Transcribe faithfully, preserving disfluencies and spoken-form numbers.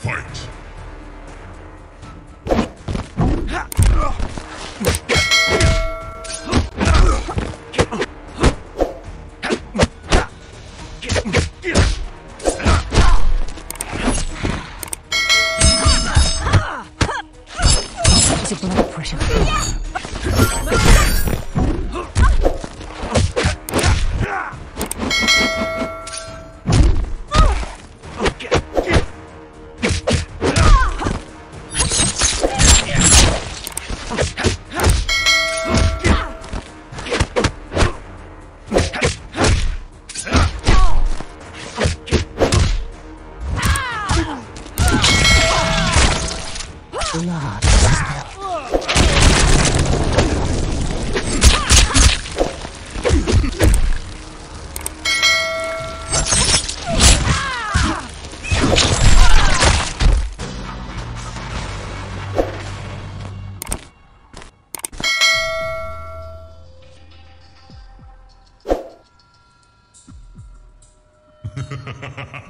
Fight! There's a blood pressure. Blood.